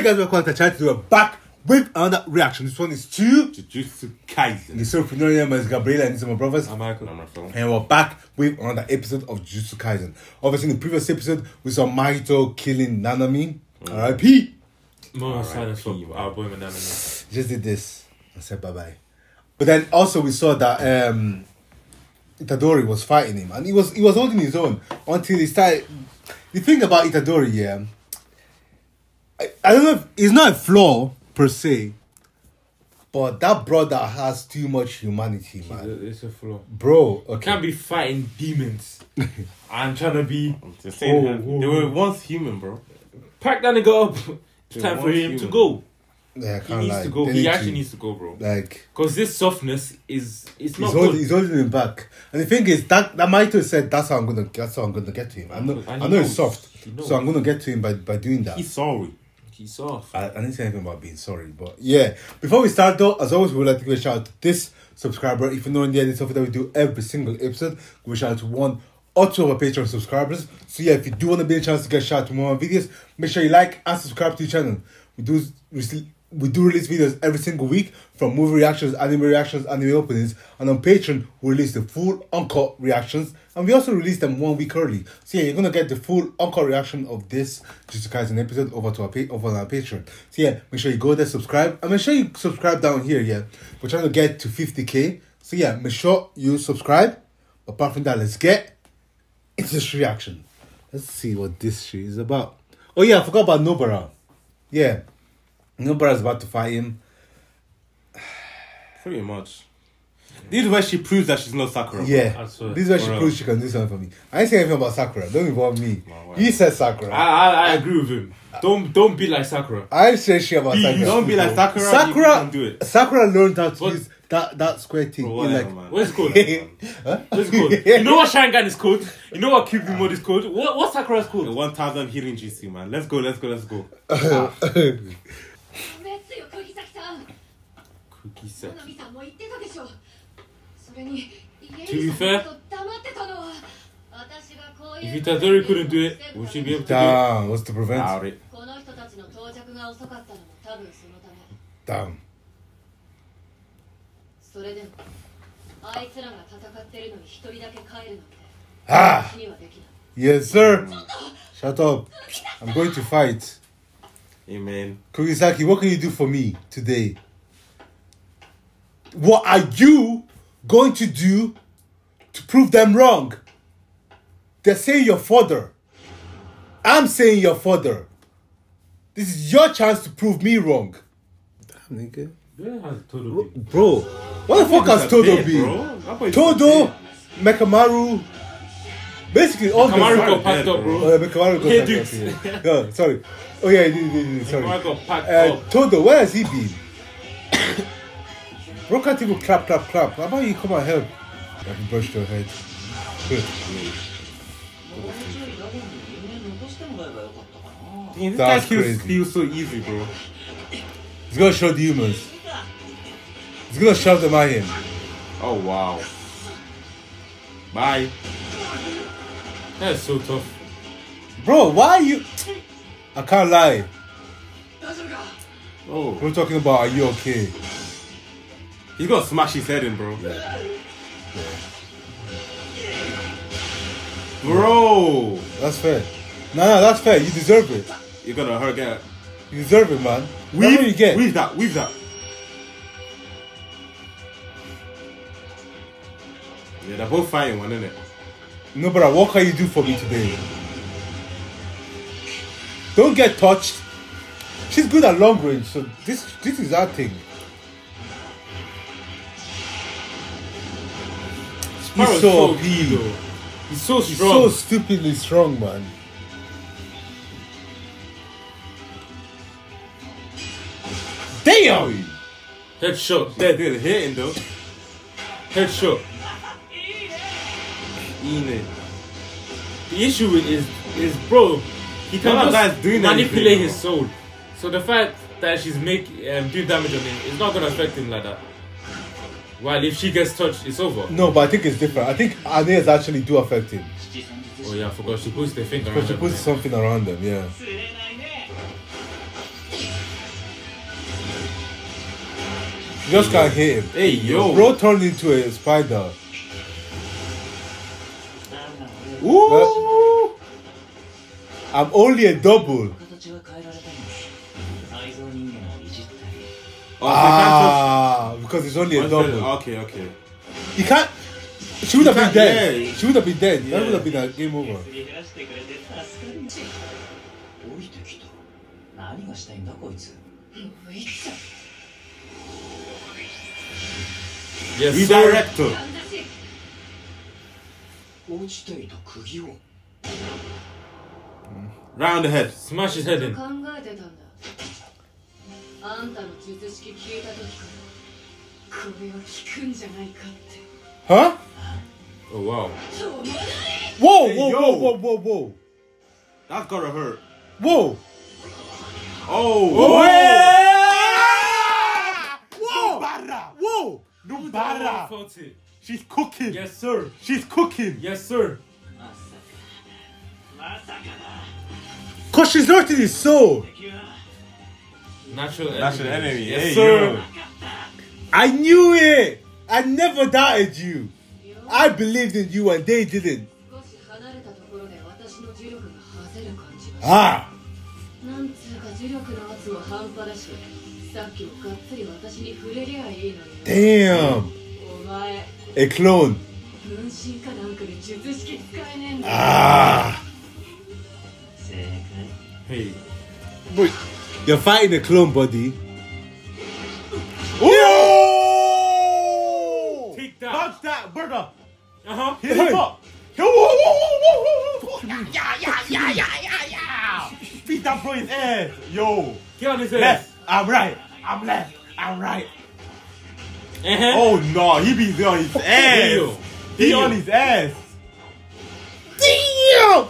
Alright guys, welcome to the channel. We're back with another reaction. This one is to Jujutsu Kaisen. The entrepreneur is Gabriela and these are my brothers. I'm Michael. I'm Rafael. And we're back with another episode of Jujutsu Kaisen. Obviously in the previous episode, we saw Mahito killing Nanami. R.I.P. More silence for our boy Nanami. Just did this and said bye-bye. But then also we saw that Itadori was fighting him and he was holding his own until he started. The thing about Itadori, yeah, I don't know if it's not a flaw per se, but that brother has too much humanity, man. It's a flaw, bro. Okay. You can't be fighting demons. I'm trying to be. They were once human, bro. Pack that nigga up. It's time for him to go. Yeah, he needs to go. He actually needs to go, bro. Like, because this softness is not good. He's holding him back. And the thing is that Mahito said that's how I'm gonna get to him. I know he's soft, so I'm gonna get to him by doing that. He's sorry. He's soft. I didn't say anything about being sorry, but yeah. Before we start though, as always, we would like to give a shout out to this subscriber. If you're not in the edit stuff that we do every single episode, give a shout out to one or two of our Patreon subscribers. So yeah, if you do want to be a chance to get a shout out to more of our videos, make sure you like and subscribe to the channel. We do release videos every single week, from movie reactions, anime openings, and on Patreon, we release the full uncut reactions, and we also release them 1 week early. So yeah, you're gonna get the full uncut reaction of this Jujutsu Kaisen episode over on our Patreon. So yeah, make sure you go there, subscribe, and make sure you subscribe down here. Yeah, we're trying to get to 50k. So yeah, make sure you subscribe. Apart from that, let's get into this reaction. Let's see what this shit is about. Oh yeah, I forgot about Nobara. Yeah. Nobara's about to fight him. Pretty much. This is where she proves that she's not Sakura. Yeah. This is where she proves she can do something for me. I didn't say anything about Sakura. Don't involve me. No, he said Sakura. I agree with him. Don't be like Sakura. I say shit about Sakura. Don't be like Sakura. Sakura can do it. Sakura learned how to use that square thing. Bro, whatever, like, man. What's called? Huh? What's called? You know what Sharingan is called? You know what Cube Mode is called? What's Sakura's called? 1000 healing GC, man. Let's go. To be fair, if Itadori couldn't do it, would she be able to do it? What's to prevent? Damn. Ah! Yes, sir! Shut up. I'm going to fight. Amen. Kugisaki, what can you do for me today? What are you going to do to prove them wrong? They're saying your father. I'm saying your father. This is your chance to prove me wrong. Damn, nigga. Where has Todo been? Bro, what the fuck has Todo been? Todo, Mekamaru. Basically, all the Mekamaru got packed up, bro. Mekamaru got packed up. No, sorry. Oh, yeah, sorry. Mekamaru got packed up. Todo, where has he been? Bro, can't even clap. How about you come and help? I can brush your head. This guy kills so easy, bro. He's gonna show the humans. He's gonna shove them at him. Oh, wow. Bye. That's so tough. Bro, why are you... I can't lie. Oh. We're talking about, are you okay? He's gonna smash his head in, bro. Yeah. Bro! That's fair. No, that's fair. You deserve it. You're gonna hurt it. You deserve it, man. Weave that. Yeah, they're both fighting one, isn't it? No, but what can you do for me today? Don't get touched. She's good at long range, so this is our thing. He's so strong. He's so stupidly strong, man. Damn! Headshot. That didn't hit him, though. Headshot. The issue is bro, he cannot manipulate his soul. So the fact that she's doing damage on him is not going to affect him like that. Well, if she gets touched, it's over. No, but I think it's different. I think Aneas actually do affect him. Oh yeah, I forgot. She puts the thing around them. She puts something around them, yeah. Just got hit him. Hey, yo. Bro turned into a spider. Ooh. I'm only a double. Ah, because it's only a double. Okay, okay. He can't. She would have been dead. Yeah. She would have been dead. Yeah. That would have been a game over. Yes, redirect her. Round the head. Smash his head in. Huh? Oh wow. Whoa, hey, whoa, whoa, whoa, whoa, whoa. That gotta hurt. Whoa. Oh. Whoa. Yeah. Whoa. Nobara. Whoa. Nobara. She's cooking. Yes, sir. She's cooking. Yes, sir. Cause she's not in his soul. Natural enemy. Yes, hey, sir. Yo. I knew it. I never doubted you. I believed in you and they didn't. Ah. Damn. A clone. Ah. Hey. Wait. You're fighting a clone, buddy. Ooh! Take that. Bounce that, brother. Uh-huh. Hit him up. Whoa, whoa, whoa, whoa, whoa. Yeah, yeah, yeah, yeah, yeah, yeah. Beat that bro in his ass. Yo. Get on his ass. Left. I'm right. I'm left. I'm right. Uh-huh. Oh, no. He be on his ass. Damn. He on his ass. Damn.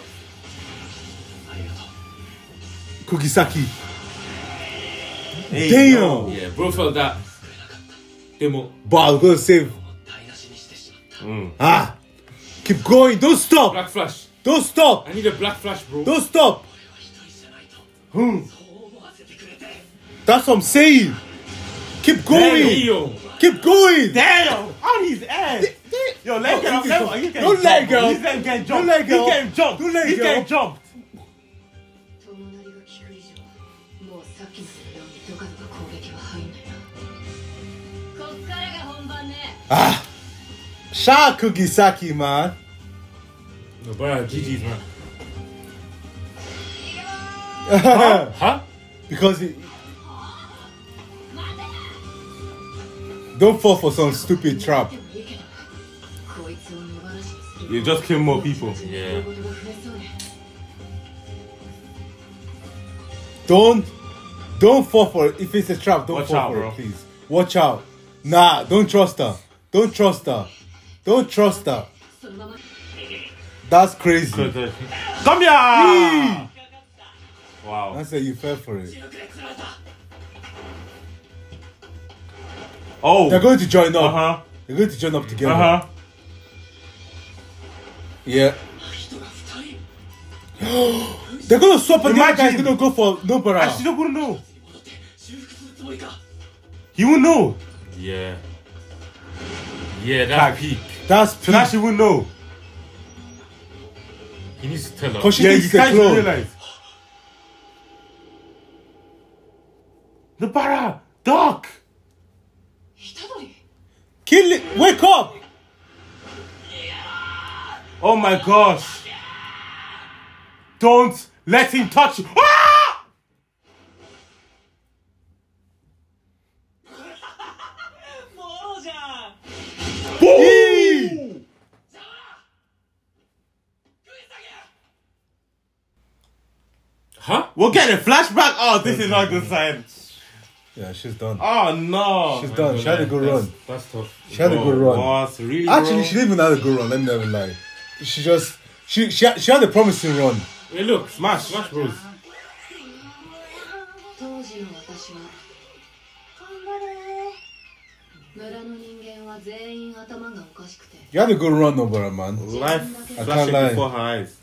Kugisaki. Hey, damn. No. Yeah, bro felt that. But I was going to save. Mm. Ah. Keep going. Don't stop. Black flash. Don't stop. I need a black flash, bro. Don't stop. Hmm. That's what I'm saying. Keep going. Damn. Keep going. Damn. On his ass. Yo, let him jump. Don't let go. He's going to get jumped. He can't jump. Don't let go. He can't jump. Ah. Shout out Kugisaki, man. No, bro, GG's, man. Huh? Huh? Because it... Don't fall for some stupid trap. You just kill more people. Yeah. Don't fall for it. If it's a trap, don't fall for it, please. Watch out. Nah, don't trust her. Don't trust her. Don't trust her. That's crazy. Come here! Yee! Wow. I said you fell for it. Oh. They're going to join up. Uh-huh. They're going to join up together. Uh-huh. Yeah. They're going to swap and the other guy's going to go for Nobara. I still wouldn't know. He won't know. Yeah. Yeah, that's peak. That's peak. So that she won't know. He needs to tell her. Cause she needs to realize. Nobara! Doc! Itadori! Kill it! Wake up! Oh my gosh! Don't let him touch you! Ah! Boom! Huh? We'll get a flashback? Oh, this is not good sign. Yeah, she's done. Oh no! She's done. She had a good run. That's tough. She had a good run. Oh, really actually, she didn't even have a good run. Let me never lie. She just she had a promising run. Hey, look, smash, smash, bros. You had a good run, Nobara, man. Life flashing before her eyes.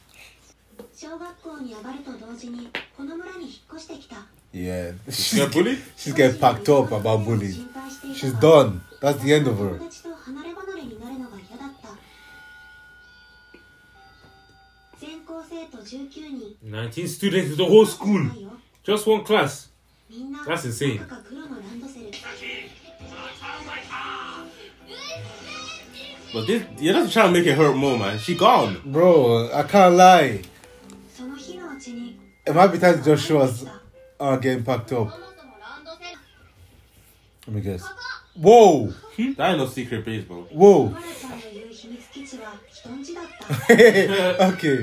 Yeah. She's getting bullied? She's getting packed up about bullying. She's done. That's the end of her. "19 students in the whole school. Just one class. That's insane." But this, you're just trying to make it hurt more, man. She gone. Bro, I can't lie. It might be time to just show us our game packed up. Let me guess. Whoa! That ain't no secret place, bro. Whoa! Okay.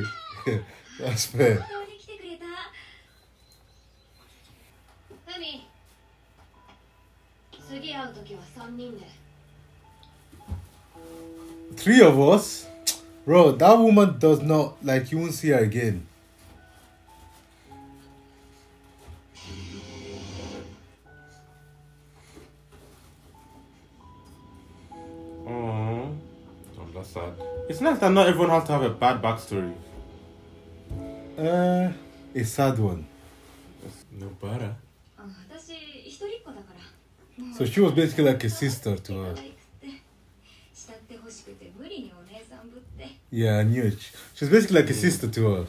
That's fair. Three of us? Bro, that woman does not, like, you won't see her again. Aww. Oh, that's sad. It's nice that not everyone has to have a bad backstory. A sad one. Nobara. So she was basically like a sister to her. Yeah, I knew it. She's basically like a sister to her.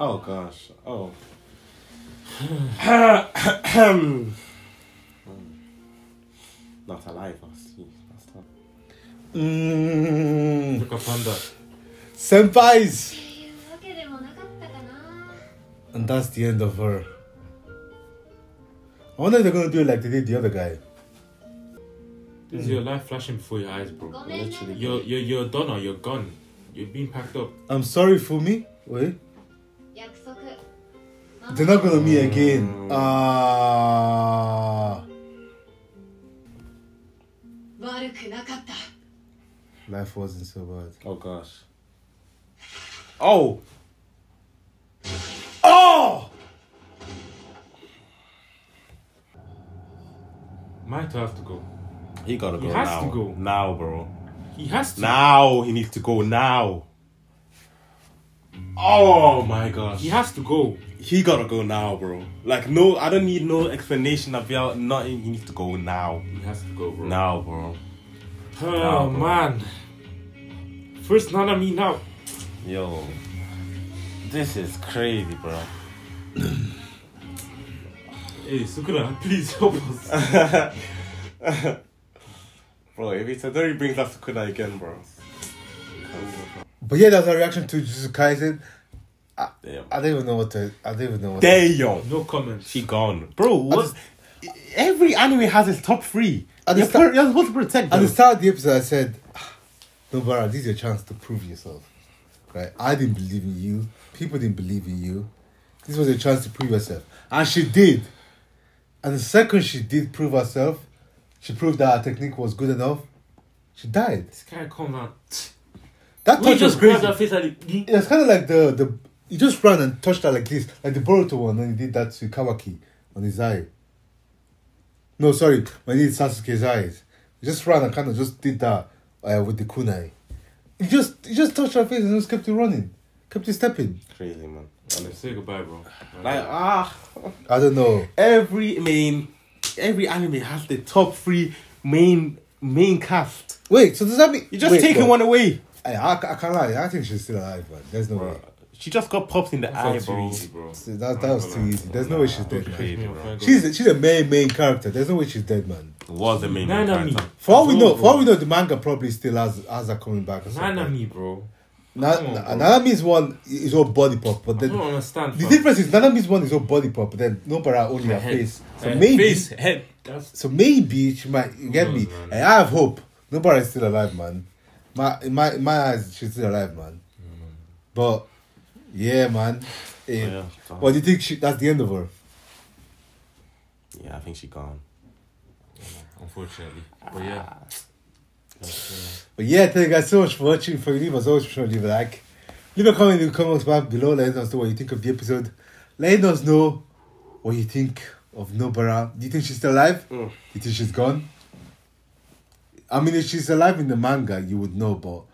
Oh gosh. Oh. Not alive, I see. That's tough. Look up under. Senpais! And that's the end of her. I wonder if they're gonna do it like they did the other guy. This is your life flashing before your eyes, bro. Literally. You're done or you're gone. You're being packed up. I'm sorry for me. Wait. They're not gonna meet again. Life wasn't so bad. Oh gosh. Oh! Oh! Mahito have to go. He gotta go now. He has to go. Now, bro. He has to. Now! He needs to go now. Oh my gosh. He has to go. He gotta go now, bro. Like, no, I don't need no explanation about nothing. He needs to go now. He has to go, bro. Now, bro. Oh, now, bro. Man. First Nanami now. Yo. This is crazy, bro. Hey, Sukuna, please help us. Bro, if Itadori brings up Sukuna again, bro. But yeah, that's our reaction to Jujutsu Kaisen. I don't even know what to... I don't even know what to... Damn! No comment. She gone. Bro, what? Every anime has its top three. You're supposed to protect them. At the start of the episode, I said, Nobara, this is your chance to prove yourself. Right? I didn't believe in you. People didn't believe in you. This was your chance to prove yourself. And she did. And the second she did prove herself, she proved that her technique was good enough, she died. This guy come out. That touch was crazy. It was kind of like the... He just ran and touched her like this. Like the Boruto one when he did that to Kawaki on his eye. No, sorry. When he did Sasuke's eyes. He just ran and kind of just did that with the kunai. He just touched her face and just kept it running. Kept it stepping. Crazy, man. Say goodbye, bro. Like, I don't know. Every anime has the top three main cast. Wait, so does that mean... You're just taking one away. I can't lie. I think she's still alive, man. There's no way. She just got popped in the eye, bro. That was too easy. There's no way she's dead, man. She's a main character. There's no way she's dead, man. Was the main character. For all we know, the manga probably still has her coming back. Nanami, bro. Nanami's one is all body pop, but then I don't understand. The difference is Nanami's one is all body pop, but then Nobara only her face. So maybe face, head. So maybe she might get me. And I have hope. Nobara is still alive, man. In my eyes, she's still alive, man. But yeah, man. Well, do you think that's the end of her? Yeah, I think she gone. Yeah, unfortunately. But yeah. But yeah, thank you guys so much for watching. Before you leave, as always, be sure to leave a like. Leave a comment in the comments bar below. Let us know what you think of the episode. Let us know what you think of Nobara. Do you think she's still alive? Do you think she's gone? I mean, if she's alive in the manga, you would know, but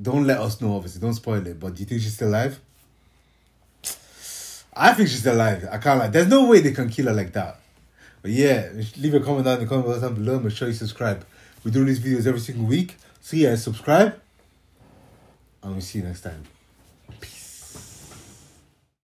Don't let us know, obviously. Don't spoil it. But do you think she's still alive? I think she's still alive. I can't lie. There's no way they can kill her like that. But yeah, leave a comment down in the comment box below. Make sure you subscribe. We do these videos every single week. So yeah, subscribe. And we'll see you next time.